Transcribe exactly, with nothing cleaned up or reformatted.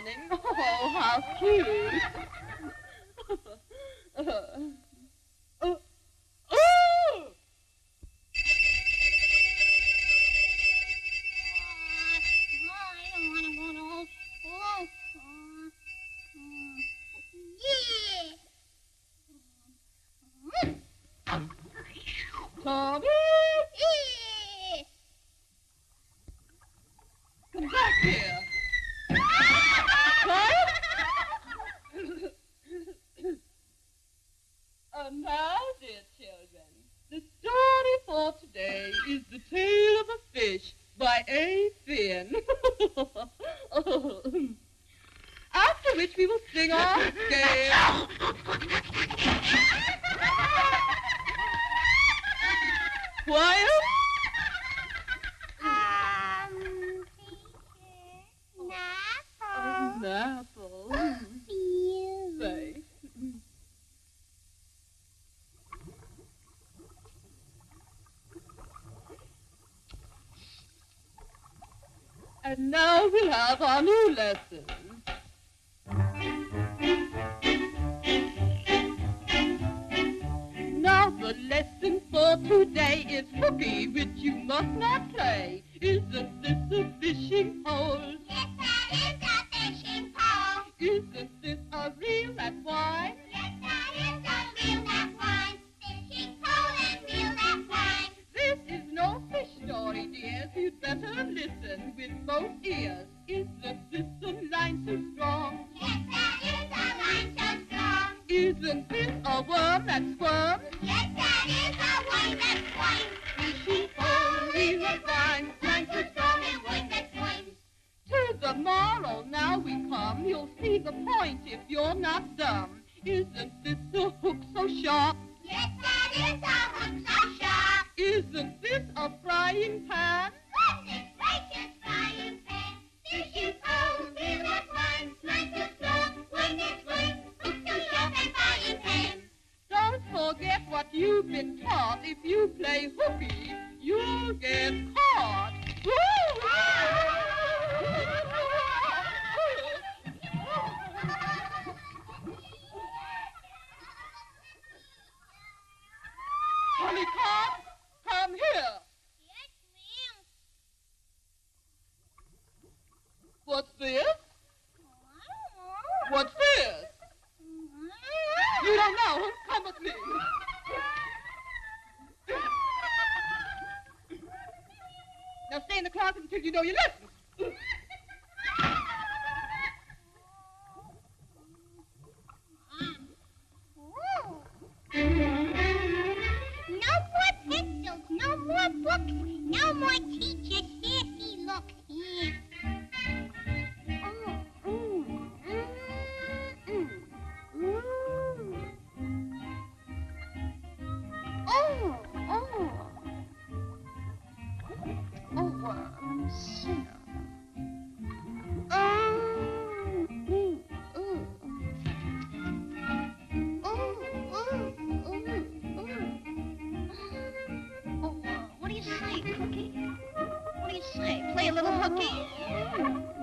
morning. Oh, how cute. uh, uh, oh! I don't want to go to old school. Yeah! Tommy! Come back here! And now, dear children, the story for today is The Tale of a Fish by A. Finn. After which we will sing our scale. Quiet. Apple. You. Thanks. And now we'll have our new lesson. Now the lesson for today is hooky, which you must not play. Isn't this a fishing hole? Isn't this a reel that winds? Yes, that is a reel that winds. Fishing pole and reel that winds. This is no fish story, dears. You'd better listen with both ears. Isn't this a line too strong? Yes, that is a line too strong. Isn't this a worm that squirms? Yes, that is a worm that squirms. Fishing pole, reel that winds. Line too strong and worm that squirms. To the moral now we come, you'll see the point if you're not dumb. Isn't this a hook so sharp? Yes, that is a hook so sharp. Isn't this a frying pan? What is righteous frying pan? Fishing pole, reel that winds, line too strong, worm that squirms, hook so sharp and frying pan. Don't forget what you've been taught. If you play hooky, you'll get caught. Woo! Tommy, come, come here. Yes, ma'am. What's this? I don't know. What's this? I don't know. You don't know? Come with me. Now stay in the closet until you know your lesson. What do you say, Cookie? What do you say? Play a little hooky?